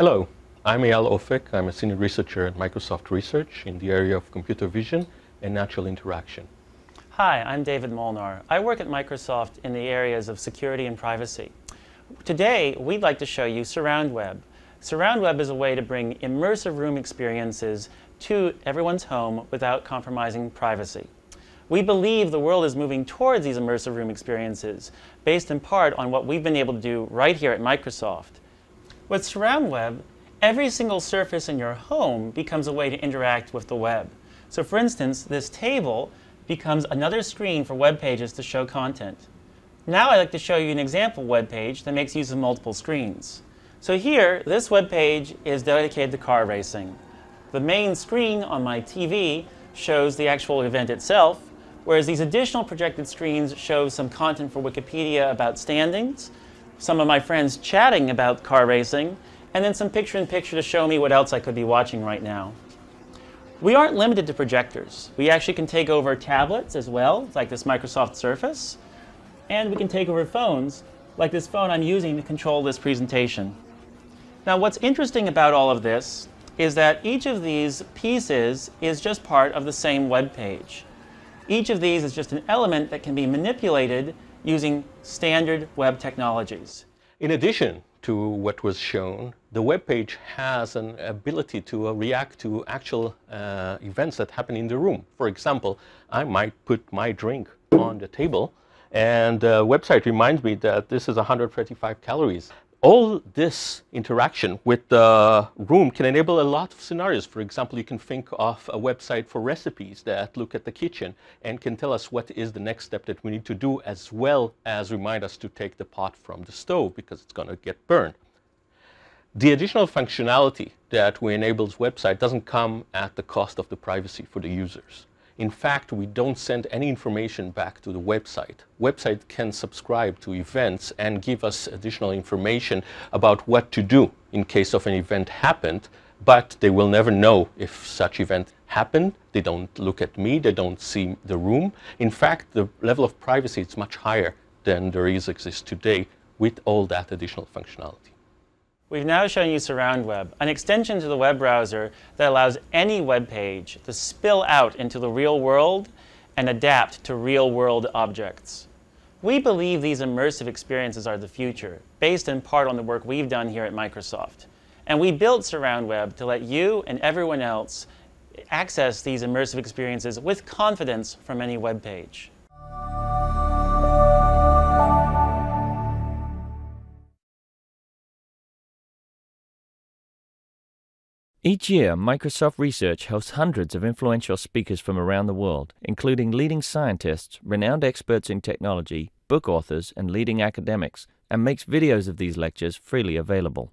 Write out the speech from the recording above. Hello, I'm Eyal Ofik. I'm a senior researcher at Microsoft Research in the area of computer vision and natural interaction. Hi, I'm David Molnar. I work at Microsoft in the areas of security and privacy. Today, we'd like to show you SurroundWeb. SurroundWeb is a way to bring immersive room experiences to everyone's home without compromising privacy. We believe the world is moving towards these immersive room experiences, based in part on what we've been able to do right here at Microsoft. With SurroundWeb, every single surface in your home becomes a way to interact with the web. So for instance, this table becomes another screen for web pages to show content. Now I'd like to show you an example web page that makes use of multiple screens. So here, this web page is dedicated to car racing. The main screen on my TV shows the actual event itself, whereas these additional projected screens show some content for Wikipedia about standings, some of my friends chatting about car racing, and then some picture-in-picture to show me what else I could be watching right now. We aren't limited to projectors. We actually can take over tablets as well, like this Microsoft Surface, and we can take over phones, like this phone I'm using to control this presentation. Now, what's interesting about all of this is that each of these pieces is just part of the same web page. Each of these is just an element that can be manipulated using standard web technologies. In addition to what was shown, the web page has an ability to react to actual events that happen in the room. For example, I might put my drink on the table, and the website reminds me that this is 135 calories. All this interaction with the room can enable a lot of scenarios. For example, you can think of a website for recipes that look at the kitchen and can tell us what is the next step that we need to do, as well as remind us to take the pot from the stove because it's going to get burned. The additional functionality that we enable's website doesn't come at the cost of the privacy for the users. In fact, we don't send any information back to the website. Website can subscribe to events and give us additional information about what to do in case of an event happened, but they will never know if such event happened. They don't look at me. They don't see the room. In fact, the level of privacy is much higher than there exists today with all that additional functionality. We've now shown you SurroundWeb, an extension to the web browser that allows any web page to spill out into the real world and adapt to real-world objects. We believe these immersive experiences are the future, based in part on the work we've done here at Microsoft. And we built SurroundWeb to let you and everyone else access these immersive experiences with confidence from any web page. Each year, Microsoft Research hosts hundreds of influential speakers from around the world, including leading scientists, renowned experts in technology, book authors, and leading academics, and makes videos of these lectures freely available.